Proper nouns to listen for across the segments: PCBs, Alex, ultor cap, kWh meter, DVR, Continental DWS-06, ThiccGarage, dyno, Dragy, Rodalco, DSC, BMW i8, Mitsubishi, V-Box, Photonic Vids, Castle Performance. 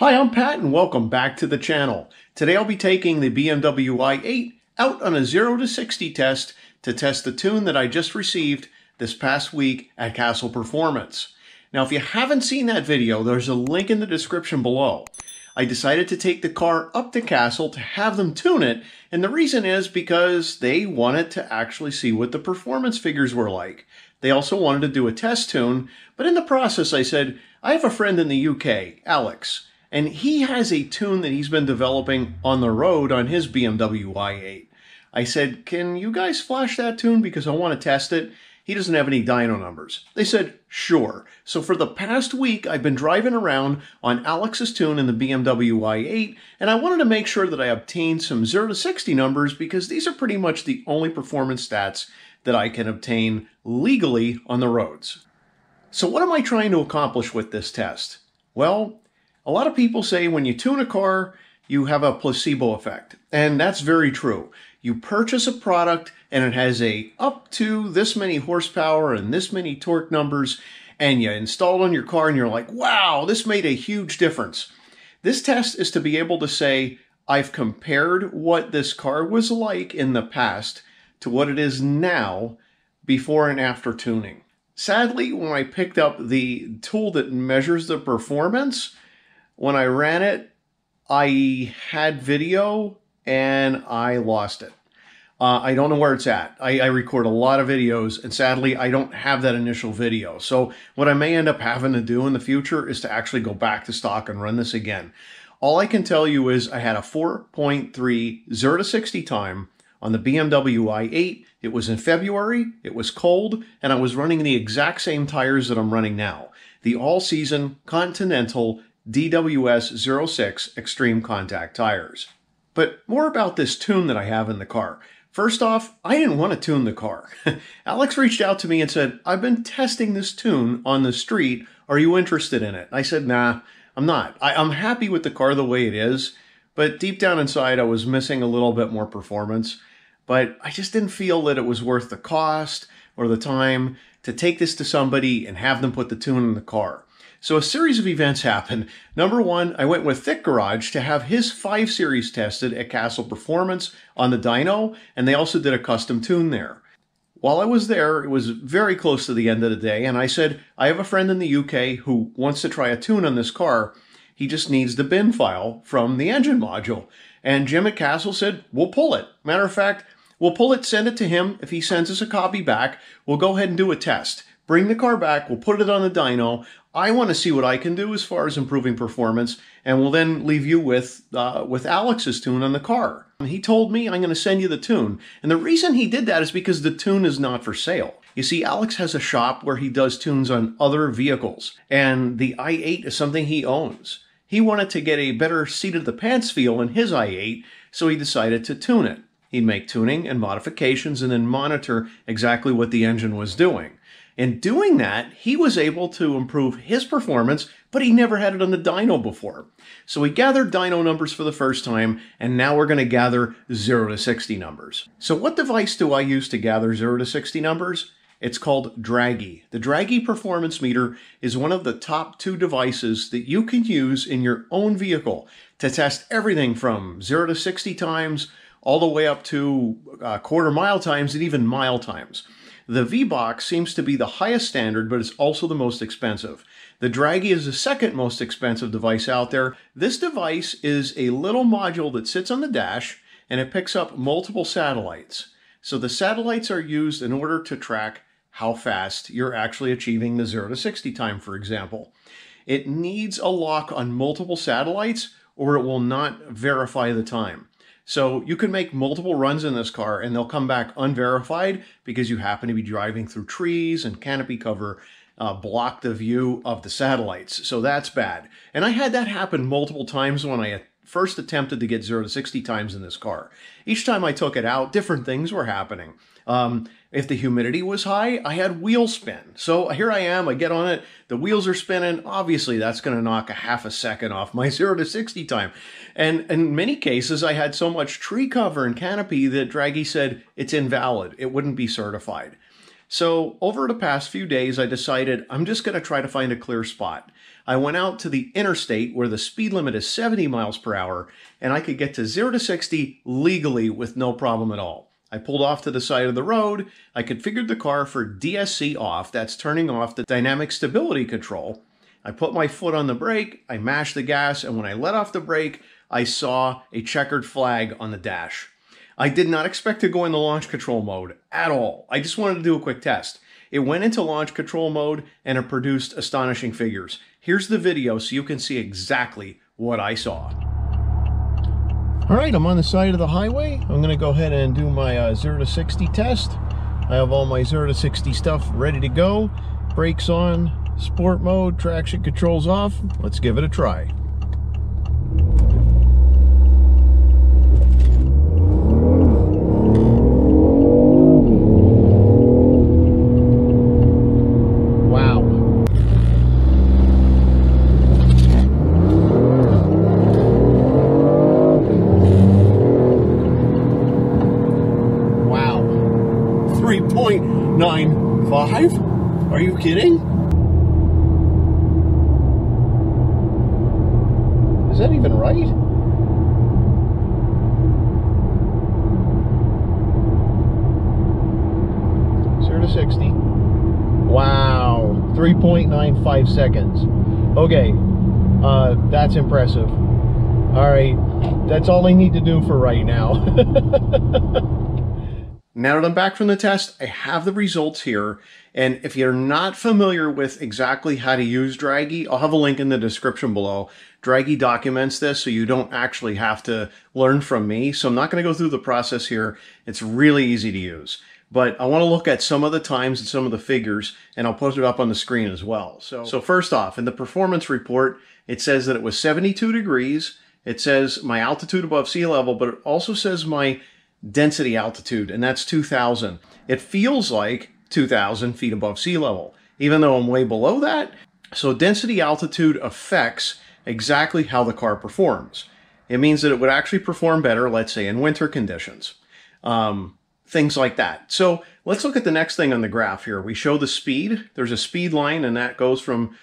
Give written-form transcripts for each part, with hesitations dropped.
Hi, I'm Pat and welcome back to the channel. Today I'll be taking the BMW i8 out on a 0 to 60 test to test the tune that I just received this past week at Castle Performance. Now if you haven't seen that video, there's a link in the description below. I decided to take the car up to Castle to have them tune it, and the reason is because they wanted to actually see what the performance figures were like. They also wanted to do a test tune, but in the process I said, I have a friend in the UK, Alex, and he has a tune that he's been developing on the road on his BMW i8. I said, can you guys flash that tune because I want to test it? He doesn't have any dyno numbers. They said, sure. So for the past week, I've been driving around on Alex's tune in the BMW i8, and I wanted to make sure that I obtained some 0 to 60 numbers because these are pretty much the only performance stats that I can obtain legally on the roads. So what am I trying to accomplish with this test? Well, a lot of people say when you tune a car, you have a placebo effect, and that's very true. You purchase a product and it has a up to this many horsepower and this many torque numbers, and you install it on your car and you're like, wow, this made a huge difference. This test is to be able to say, I've compared what this car was like in the past to what it is now before and after tuning. Sadly, when I picked up the tool that measures the performance, when I ran it, I had video and I lost it. I don't know where it's at. I record a lot of videos and sadly I don't have that initial video. So what I may end up having to do in the future is to actually go back to stock and run this again. All I can tell you is I had a 4.3 0 to 60 time on the BMW i8. It was in February, it was cold, and I was running the exact same tires that I'm running now. The all-season Continental DWS-06 Extreme Contact tires. But more about this tune that I have in the car. First off, I didn't want to tune the car. Alex reached out to me and said, I've been testing this tune on the street. Are you interested in it? I said, nah, I'm not. I'm happy with the car the way it is, but deep down inside, I was missing a little bit more performance. But I just didn't feel that it was worth the cost or the time to take this to somebody and have them put the tune in the car. So a series of events happened. Number one, I went with ThiccGarage to have his 5 Series tested at Castle Performance on the dyno, and they also did a custom tune there. While I was there, it was very close to the end of the day, and I said, I have a friend in the UK who wants to try a tune on this car. He just needs the bin file from the engine module. And Jim at Castle said, we'll pull it. Matter of fact, we'll pull it, send it to him. If he sends us a copy back, we'll go ahead and do a test. Bring the car back, we'll put it on the dyno. I want to see what I can do as far as improving performance, and we'll then leave you with Alex's tune on the car. He told me, I'm going to send you the tune. And the reason he did that is because the tune is not for sale. You see, Alex has a shop where he does tunes on other vehicles, and the i8 is something he owns. He wanted to get a better seat-of-the-pants feel in his i8, so he decided to tune it. He'd make tuning and modifications and then monitor exactly what the engine was doing. In doing that, he was able to improve his performance, but he never had it on the dyno before. So we gathered dyno numbers for the first time, and now we're going to gather 0 to 60 numbers. So what device do I use to gather 0 to 60 numbers? It's called Dragy. The Dragy performance meter is one of the top 2 devices that you can use in your own vehicle to test everything from 0 to 60 times all the way up to quarter mile times and even mile times. The V-Box seems to be the highest standard, but it's also the most expensive. The Dragy is the second most expensive device out there. This device is a little module that sits on the dash, and it picks up multiple satellites. So the satellites are used in order to track how fast you're actually achieving the 0 to 60 time, for example. It needs a lock on multiple satellites, or it will not verify the time. So you can make multiple runs in this car and they'll come back unverified because you happen to be driving through trees and canopy cover blocked the view of the satellites. So that's bad. And I had that happen multiple times when I first attempted to get 0 to 60 times in this car. Each time I took it out, different things were happening. If the humidity was high, I had wheel spin. So here I am, I get on it, the wheels are spinning. Obviously, that's going to knock a half a second off my 0 to 60 time. And in many cases, I had so much tree cover and canopy that Dragy said it's invalid. It wouldn't be certified. So over the past few days, I decided I'm just going to try to find a clear spot. I went out to the interstate where the speed limit is 70 miles per hour, and I could get to 0 to 60 legally with no problem at all. I pulled off to the side of the road, I configured the car for DSC off, that's turning off the dynamic stability control. I put my foot on the brake, I mashed the gas, and when I let off the brake, I saw a checkered flag on the dash. I did not expect to go into launch control mode at all. I just wanted to do a quick test. It went into launch control mode and it produced astonishing figures. Here's the video so you can see exactly what I saw. All right, I'm on the side of the highway. I'm gonna go ahead and do my 0 to 60 test. I have all my 0 to 60 stuff ready to go. Brakes on, sport mode, traction controls off. Let's give it a try. Are you kidding? Is that even right? Zero to 60. Wow, 3.95 seconds. Okay, that's impressive. All right, that's all I need to do for right now. Now that I'm back from the test, I have the results here, and if you're not familiar with exactly how to use Dragy, I'll have a link in the description below. Dragy documents this so you don't actually have to learn from me, so I'm not going to go through the process here. It's really easy to use. But I want to look at some of the times and some of the figures, and I'll post it up on the screen as well. So first off, in the performance report, it says that it was 72 degrees. It says my altitude above sea level, but it also says my density altitude, and that's 2,000. It feels like 2,000 feet above sea level, even though I'm way below that. So density altitude affects exactly how the car performs. It means that it would actually perform better, let's say, in winter conditions, things like that. So let's look at the next thing on the graph here. We show the speed. There's a speed line, and that goes from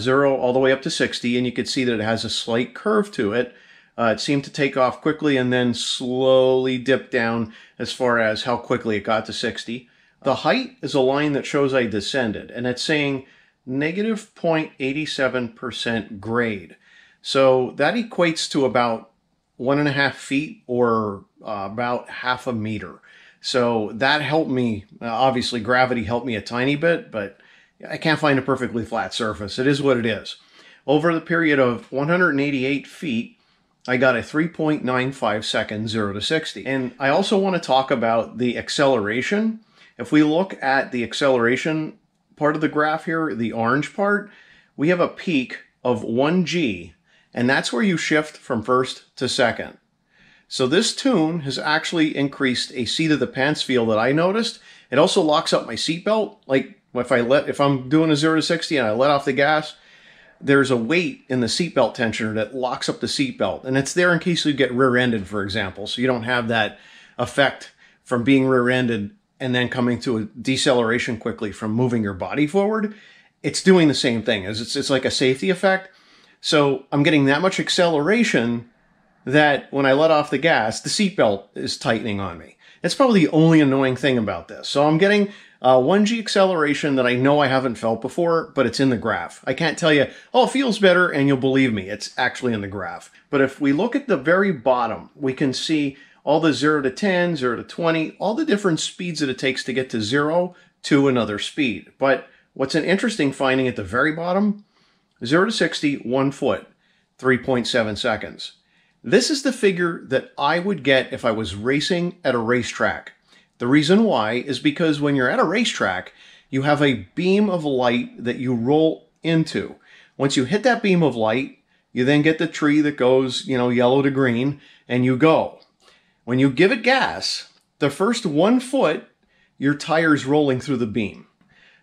0 all the way up to 60, and you can see that it has a slight curve to it. It seemed to take off quickly and then slowly dip down as far as how quickly it got to 60. The height is a line that shows I descended, and it's saying negative 0.87% grade. So that equates to about 1.5 feet or about 0.5 meter. So that helped me. Obviously, gravity helped me a tiny bit, but I can't find a perfectly flat surface. It is what it is. Over the period of 188 feet, I got a 3.95 second 0 to 60. And I also want to talk about the acceleration. If we look at the acceleration part of the graph here, the orange part, we have a peak of 1G, and that's where you shift from first to second. So this tune has actually increased a seat of the pants feel that I noticed. It also locks up my seatbelt. Like if I'm doing a 0 to 60 and I let off the gas, there's a weight in the seatbelt tensioner that locks up the seatbelt, and it's there in case you get rear-ended, for example, so you don't have that effect from being rear-ended and then coming to a deceleration quickly from moving your body forward. It's doing the same thing. It's like a safety effect. So I'm getting that much acceleration that when I let off the gas, the seatbelt is tightening on me. That's probably the only annoying thing about this. So I'm getting 1G acceleration that I know I haven't felt before, but it's in the graph. I can't tell you, oh, it feels better, and you'll believe me. It's actually in the graph. But if we look at the very bottom, we can see all the 0 to 10, 0 to 20, all the different speeds that it takes to get to 0 to another speed. But what's an interesting finding at the very bottom, 0 to 60, 1 foot, 3.7 seconds. This is the figure that I would get if I was racing at a racetrack. The reason why is because when you're at a racetrack, you have a beam of light that you roll into. Once you hit that beam of light, you then get the tree that goes, you know, yellow to green, and you go. When you give it gas, the first 1 foot, your tire's rolling through the beam.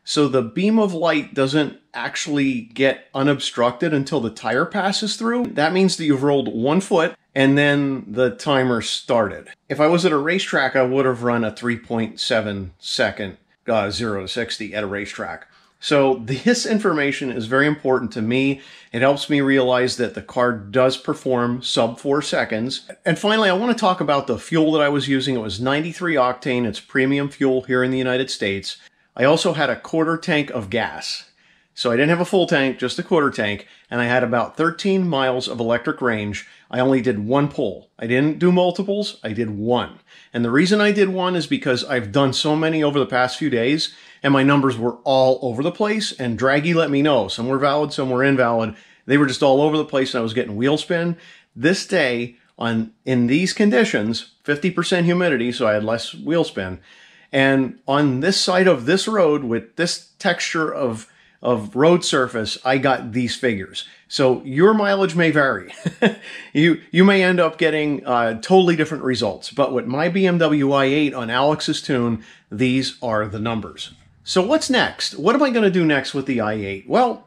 So the beam of light doesn't actually get unobstructed until the tire passes through. That means that you've rolled 1 foot and then the timer started. If I was at a racetrack, I would have run a 3.7 second 0 to 60 at a racetrack. So this information is very important to me. It helps me realize that the car does perform sub 4 seconds. And finally, I want to talk about the fuel that I was using. It was 93 octane. It's premium fuel here in the United States. I also had a quarter tank of gas. So I didn't have a full tank, just a quarter tank, and I had about 13 miles of electric range. I only did one pull. I didn't do multiples, I did one. And the reason I did one is because I've done so many over the past few days, and my numbers were all over the place, and Dragy let me know. Some were valid, some were invalid. They were just all over the place, and I was getting wheel spin. This day, in these conditions, 50% humidity, so I had less wheel spin. And on this side of this road, with this texture of road surface, I got these figures. So your mileage may vary. You may end up getting totally different results. But with my BMW i8 on Alex's tune, these are the numbers. So what's next? What am I going to do next with the i8? Well,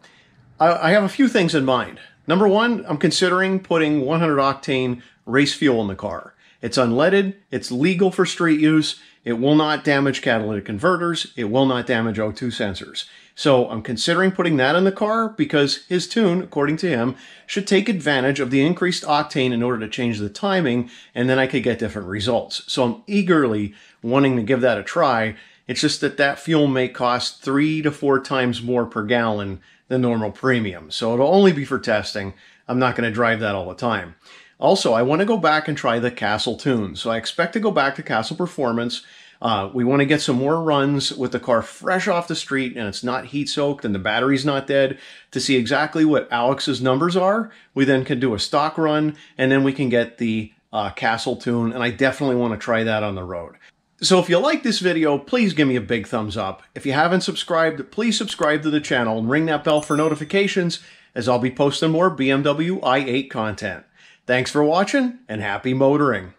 I have a few things in mind. Number one, I'm considering putting 100 octane race fuel in the car. It's unleaded, it's legal for street use, it will not damage catalytic converters, it will not damage O2 sensors. So I'm considering putting that in the car because his tune, according to him, should take advantage of the increased octane in order to change the timing, and then I could get different results. So I'm eagerly wanting to give that a try. It's just that that fuel may cost 3 to 4 times more per gallon than normal premium. So it'll only be for testing. I'm not going to drive that all the time. Also, I want to go back and try the Castle tune. So I expect to go back to Castle Performance. We want to get some more runs with the car fresh off the street and it's not heat soaked and the battery's not dead to see exactly what Alex's numbers are. We then can do a stock run and then we can get the Castle tune, and I definitely want to try that on the road. So if you like this video, please give me a big thumbs up. If you haven't subscribed, please subscribe to the channel and ring that bell for notifications, as I'll be posting more BMW i8 content. Thanks for watching and happy motoring.